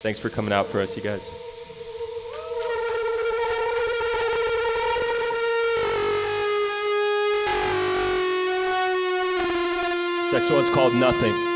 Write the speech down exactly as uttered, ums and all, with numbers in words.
Thanks for coming out for us, you guys. Section one's called Nothing.